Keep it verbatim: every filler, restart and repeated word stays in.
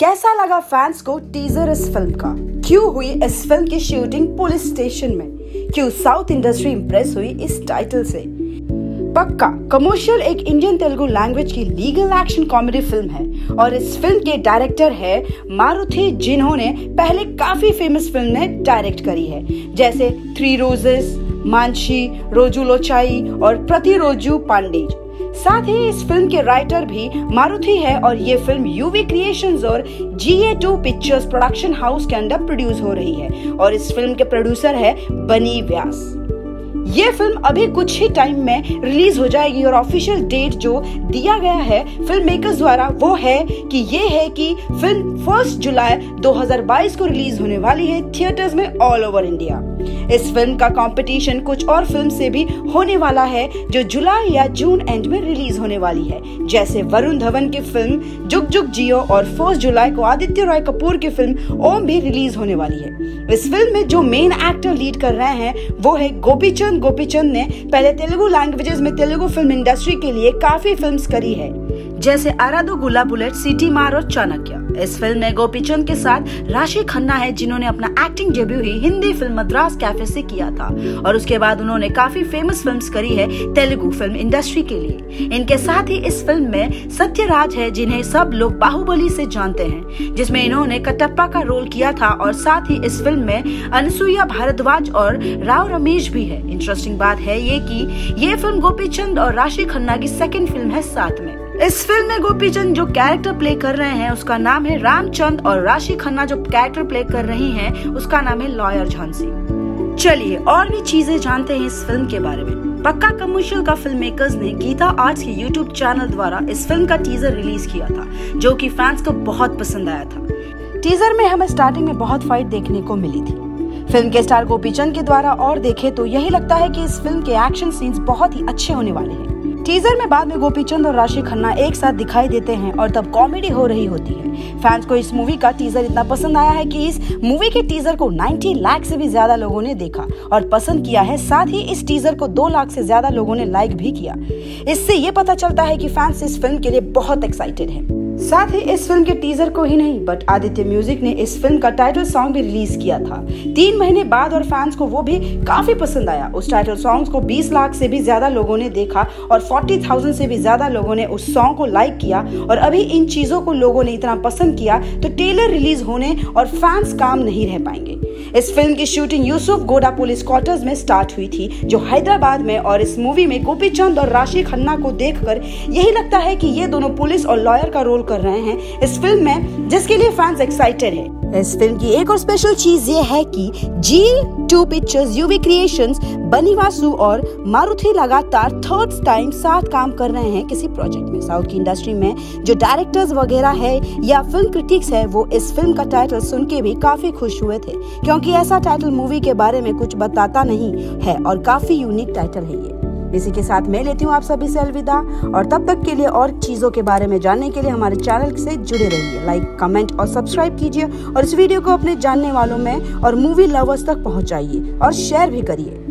कैसा लगा फैंस को टीजर इस फिल्म का? क्यों हुई इस फिल्म की शूटिंग पुलिस स्टेशन में? क्यों साउथ इंडस्ट्री इंप्रेस हुई इस टाइटल से? पक्का कमर्शियल एक इंडियन तेलुगु लैंग्वेज की लीगल एक्शन कॉमेडी फिल्म है और इस फिल्म के डायरेक्टर है मारुथी, जिन्होंने पहले काफी फेमस फिल्में डायरेक्ट करी है जैसे थ्री रोजेस, मानशी, रोजू लोचाई और प्रति रोजू पांडेज। साथ ही इस फिल्म के राइटर भी मारुथी है और ये फिल्म यूवी क्रिएशंस और G A two pictures production house के अंडर प्रोड्यूस हो रही है और इस फिल्म के प्रोड्यूसर है बनी व्यास। ये फिल्म अभी कुछ ही टाइम में रिलीज हो जाएगी और ऑफिशियल डेट जो दिया गया है फिल्म मेकर्स द्वारा वो है कि ये है कि फिल्म फर्स्ट जुलाई दो हज़ार बाईस को रिलीज होने वाली है थिएटर्स में ऑल ओवर इंडिया। इस फिल्म का कंपटीशन कुछ और फिल्म से भी होने वाला है जो जुलाई या जून एंड में रिलीज होने वाली है जैसे वरुण धवन की फिल्म जुग जुग जियो और फर्स्ट जुलाई को आदित्य रॉय कपूर की फिल्म ओम भी रिलीज होने वाली है। इस फिल्म में जो मेन एक्टर लीड कर रहे हैं वो है गोपीचंद। गोपीचंद ने पहले तेलुगु लैंग्वेजेस में तेलुगु फिल्म इंडस्ट्री के लिए काफी फिल्म्स करी है जैसे आराधु गुला बुलेट, सिटी मार और चाणक्य। इस फिल्म में गोपीचंद के साथ राशि खन्ना है जिन्होंने अपना एक्टिंग डेब्यू ही हिंदी फिल्म मद्रास कैफे से किया था और उसके बाद उन्होंने काफी फेमस फिल्म्स करी है तेलुगु फिल्म इंडस्ट्री के लिए। इनके साथ ही इस फिल्म में सत्यराज है जिन्हें सब लोग बाहुबली से जानते हैं जिसमें इन्होंने कटप्पा का रोल किया था और साथ ही इस फिल्म में अनुसुईया भारद्वाज और राव रमेश भी है। इंटरेस्टिंग बात है ये कि ये फिल्म गोपीचंद और राशि खन्ना की सेकंड फिल्म है साथ में। इस फिल्म में गोपीचंद जो कैरेक्टर प्ले कर रहे हैं उसका नाम है रामचंद और राशि खन्ना जो कैरेक्टर प्ले कर रही हैं उसका नाम है लॉयर झांसी। चलिए और भी चीजें जानते हैं इस फिल्म के बारे में। पक्का कमर्शियल का फिल्म मेकर्स ने गीता आर्ट्स के यूट्यूब चैनल द्वारा इस फिल्म का टीजर रिलीज किया था जो कि फैंस को बहुत पसंद आया था। टीजर में हमें स्टार्टिंग में बहुत फाइट देखने को मिली थी फिल्म के स्टार गोपीचंद के द्वारा और देखे तो यही लगता है कि इस फिल्म के एक्शन सीन्स बहुत ही अच्छे होने वाले हैं। टीजर में बाद में गोपीचंद और राशि खन्ना एक साथ दिखाई देते हैं और तब कॉमेडी हो रही होती है। फैंस को इस मूवी का टीजर इतना पसंद आया है कि इस मूवी के टीजर को नब्बे लाख से भी ज्यादा लोगों ने देखा और पसंद किया है। साथ ही इस टीजर को दो लाख से ज्यादा लोगों ने लाइक भी किया। इससे ये पता चलता है कि फैंस इस फिल्म के लिए बहुत एक्साइटेड है। साथ ही इस फिल्म के टीजर को ही नहीं बट आदित्य म्यूजिक ने इस फिल्म का टाइटल सॉन्ग भी रिलीज किया था तीन महीने बाद और फैंस को वो भी काफी पसंद आया। उस टाइटल सॉन्ग को बीस लाख से भी ज्यादा लोगों ने देखा और चालीस हज़ार से भी ज्यादा लोगों ने उस सॉन्ग को लाइक किया और अभी इन चीजों को लोगों ने इतना पसंद किया तो ट्रेलर रिलीज होने और फैंस काम नहीं रह पाएंगे। इस फिल्म की शूटिंग यूसुफ गोडा पुलिस क्वार्टर्स में स्टार्ट हुई थी जो हैदराबाद में और इस मूवी में गोपीचंद और राशि खन्ना को देखकर यही लगता है कि ये दोनों पुलिस और लॉयर का रोल कर रहे हैं इस फिल्म में जिसके लिए फैंस एक्साइटेड है। इस फिल्म की एक और स्पेशल चीज ये है कि G two pictures, UV creations, Bunny Vasu और मारुति लगातार थर्ड टाइम साथ काम कर रहे हैं किसी प्रोजेक्ट में। साउथ की इंडस्ट्री में जो डायरेक्टर्स वगैरह है या फिल्म क्रिटिक्स है वो इस फिल्म का टाइटल सुन के भी काफी खुश हुए थे क्योंकि ऐसा टाइटल मूवी के बारे में कुछ बताता नहीं है और काफी यूनिक टाइटल है ये। इसी के साथ मैं लेती हूँ आप सभी से अलविदा और तब तक के लिए और चीज़ों के बारे में जानने के लिए हमारे चैनल से जुड़े रहिए। लाइक, कमेंट और सब्सक्राइब कीजिए और इस वीडियो को अपने जानने वालों में और मूवी लवर्स तक पहुँचाइए और शेयर भी करिए।